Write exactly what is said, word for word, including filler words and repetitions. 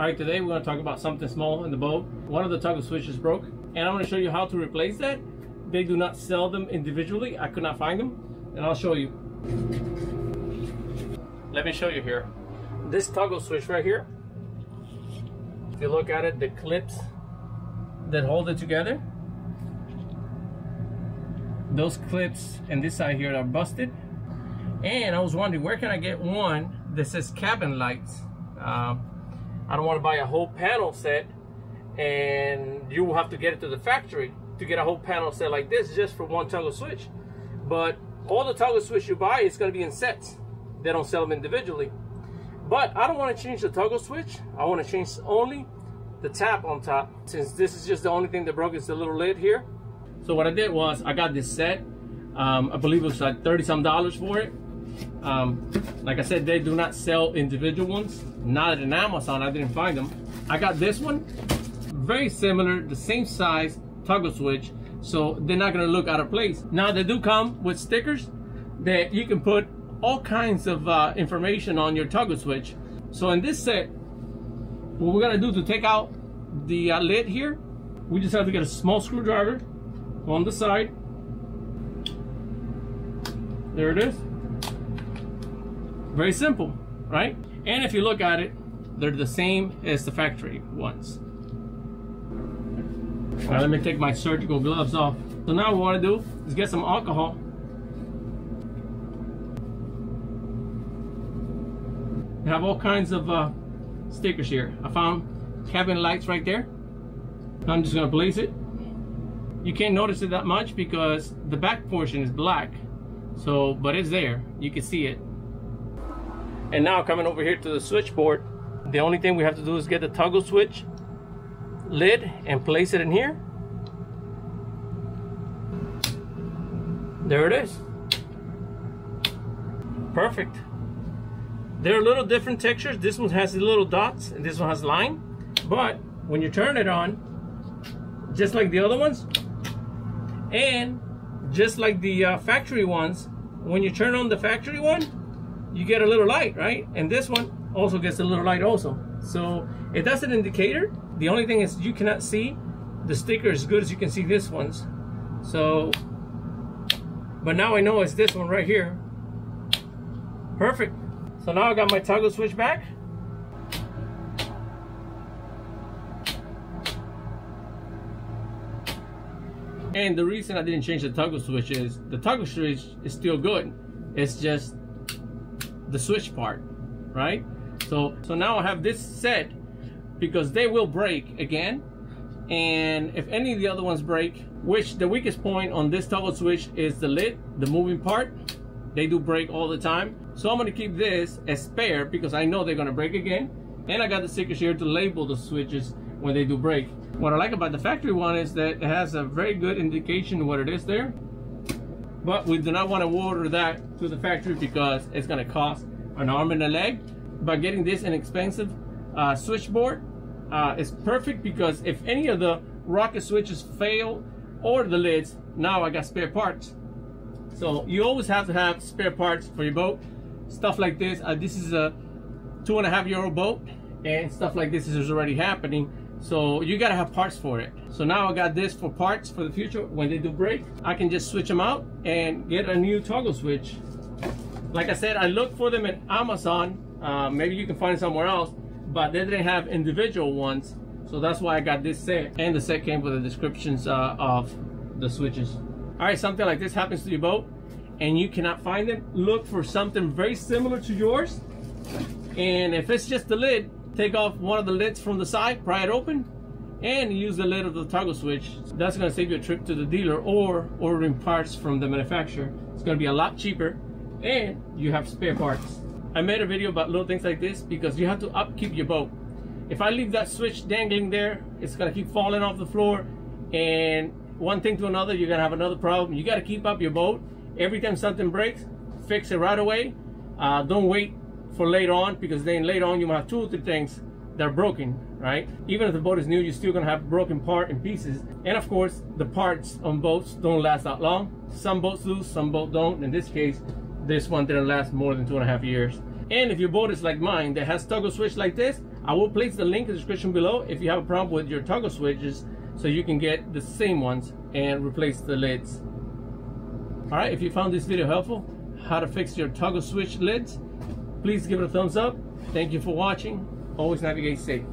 Alright, today we're going to talk about something small in the boat. One of the toggle switches broke, and I'm going to show you how to replace that. They do not sell them individually. I could not find them, and I'll show you. Let me show you here. This toggle switch right here, if you look at it, the clips that hold it together, those clips and this side here are busted. And I was wondering, where can I get one that says cabin lights? Um, I don't want to buy a whole panel set, and you will have to get it to the factory to get a whole panel set like this just for one toggle switch. But all the toggle switch you buy is going to be in sets. They don't sell them individually. But I don't want to change the toggle switch. I want to change only the tap on top, since this is just the only thing that broke is the little lid here. So what I did was I got this set. Um, I believe it was like thirty some dollars for it. Um, like I said, they do not sell individual ones. Not at Amazon, I didn't find them. I got this one, very similar, the same size toggle switch, so they're not gonna look out of place. Now they do come with stickers that you can put all kinds of uh, information on your toggle switch. So in this set, what we're gonna do to take out the uh, lid here, we just have to get a small screwdriver on the side. There it is. Very simple, right? And if you look at it, they're the same as the factory ones. All right, let me take my surgical gloves off. So now what I do is get some alcohol. I have all kinds of uh, stickers here. I found cabin lights right there. I'm just gonna place it. You can't notice it that much because the back portion is black. So, but it's there, you can see it. And now coming over here to the switchboard, the only thing we have to do is get the toggle switch lid and place it in here. There it is. Perfect. They're a little different textures. This one has the little dots and this one has line. But when you turn it on, just like the other ones, and just like the uh, factory ones, when you turn on the factory one, you get a little light, right? And this one also gets a little light also. So it does an indicator. The only thing is you cannot see the sticker as good as you can see this one's. So, but now I know it's this one right here. Perfect. So now I got my toggle switch back. And the reason I didn't change the toggle switch is the toggle switch is still good. It's just the switch part, right? So, so now I have this set because they will break again. And if any of the other ones break, which the weakest point on this toggle switch is the lid, the moving part, they do break all the time. So I'm gonna keep this as spare because I know they're gonna break again. And I got the stickers here to label the switches when they do break. What I like about the factory one is that it has a very good indication what it is there. But we do not want to order that to the factory because it's going to cost an arm and a leg. But getting this inexpensive uh, switchboard uh, is perfect because if any of the rocket switches fail or the lids, now I got spare parts. So you always have to have spare parts for your boat. Stuff like this, uh, this is a two and a half year old boat, and stuff like this is already happening. So you gotta have parts for it. So now I got this for parts for the future. When they do break, I can just switch them out and get a new toggle switch. Like I said, I looked for them at Amazon. Uh, maybe you can find it somewhere else, but they didn't have individual ones. So that's why I got this set. And the set came with the descriptions uh, of the switches. All right, something like this happens to your boat and you cannot find them, look for something very similar to yours. And if it's just the lid, take off one of the lids from the side, pry it open, and use the lid of the toggle switch. That's gonna save you a trip to the dealer or ordering parts from the manufacturer. It's gonna be a lot cheaper, and you have spare parts. I made a video about little things like this because you have to upkeep your boat. If I leave that switch dangling there, it's gonna keep falling off the floor, and one thing to another, you're gonna have another problem. You gotta keep up your boat. Every time something breaks, fix it right away. Uh, don't wait for later on, because then later on you might have two or three things that are broken, right? Even if the boat is new, you're still gonna have broken part and pieces. And of course, the parts on boats don't last that long. Some boats do, some boats don't. In this case, this one didn't last more than two and a half years. And if your boat is like mine, that has toggle switch like this, I will place the link in the description below if you have a problem with your toggle switches, so you can get the same ones and replace the lids. Alright, if you found this video helpful, how to fix your toggle switch lids, please give it a thumbs up. Thank you for watching. Always navigate safe.